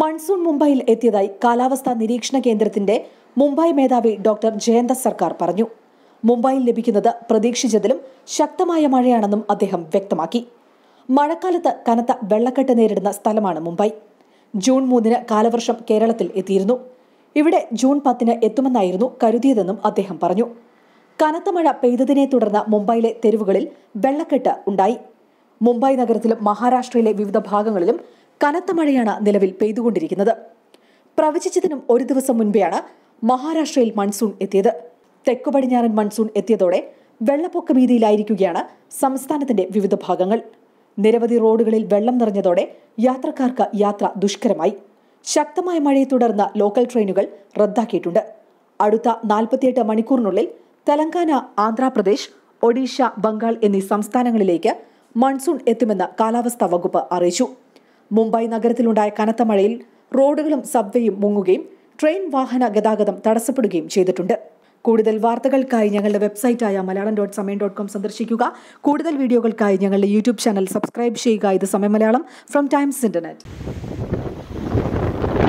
Monsoon മുംബൈയിൽ എത്തിയതായി കാലാവസ്ഥാ നിരീക്ഷണ കേന്ദ്രത്തിന്റെ മുംബൈ മേധാവി ഡോക്ടർ ജയന്ത സർക്കാർ പറഞ്ഞു. മുംബൈയിൽ ലഭിക്കുന്നത് പ്രതീക്ഷിച്ചതിലും ശക്തമായ മഴയാണെന്നും അദ്ദേഹം വ്യക്തമാക്കി. മഴക്കാലത്ത് കനത്ത വെള്ളക്കെട്ട് നേരിടുന്ന സ്ഥലമാണ് മുംബൈ. ജൂൺ 3 കാലവർഷം കേരളത്തിൽ എത്തിയിരുന്നു. ഇവിടെ ജൂൺ 10 എത്തുമെന്നായിരുന്നു കരുതിയതെന്നും അദ്ദേഹം പറഞ്ഞു. കനത്ത മഴ പെയ്തതിനെ തുടർന്ന് മുംബൈയിലെ തെരുവുകളിൽ വെള്ളക്കെട്ട് ഉണ്ടായി. മുംബൈ നഗരത്തിലും മഹാരാഷ്ട്രയിലെ വിവിധ ഭാഗങ്ങളിലും കനത്ത മഴയാണ് നിലവിൽ പെയ്തുകൊണ്ടിരിക്കുന്നത്. പ്രവചിച്ചതിനും ഒരു ദിവസം മുൻപെയാണ് മഹാരാഷ്ട്രയിൽ മൺസൂൺ എത്തിയത്. തെക്കു പടിഞ്ഞാറൻ മൺസൂൺ എത്തിയതോടെ വെള്ളപ്പൊക്ക ഭീതിയിലായിരിക്കുകയാണ് സംസ്ഥാനത്തിന്റെ വിവിധ ഭാഗങ്ങൾ. നിരവധി റോഡുകളിൽ വെള്ളം നിറഞ്ഞതോടെ യാത്രക്കാർക്ക് യാത്ര ദുഷ്കരമായി. ശക്തമായ മഴയെ തുടർന്ന് ലോക്കൽ ട്രെയിനുകൾ റദ്ദാക്കിയിട്ടുണ്ട്. അടുത്ത 48 മണിക്കൂറിനുള്ളിൽ തെലങ്കാന, ആന്ധ്രാപ്രദേശ്, ഒഡീഷ, ബംഗാൾ എന്നീ സംസ്ഥാനങ്ങളിലേക്ക് മൺസൂൺ എത്തുമെന്ന് കാലാവസ്ഥാ വകുപ്പ് അറിയിച്ചു. മുംബൈ നഗരത്തിലുണ്ടായ കനത്ത മഴയിൽ റോഡുകളും സബ്വേയും മുങ്ങുകയും ട്രെയിൻ വാഹന ഗതാഗതം തടസ്സപ്പെടുകയും ചെയ്തിട്ടുണ്ട്. കൂടുതൽ വാർത്തകൾക്കായി ഞങ്ങളുടെ വെബ്സൈറ്റായ malayalam.samaya.com സന്ദർശിക്കുക. കൂടുതൽ വീഡിയോകൾക്കായി ഞങ്ങളുടെ യൂട്യൂബ് ചാനൽ സബ്സ്ക്രൈബ് ചെയ്യുക. ഇത് സമയം മലയാളം ഫ്രം ടൈംസ് ഇന്റർനെറ്റ്.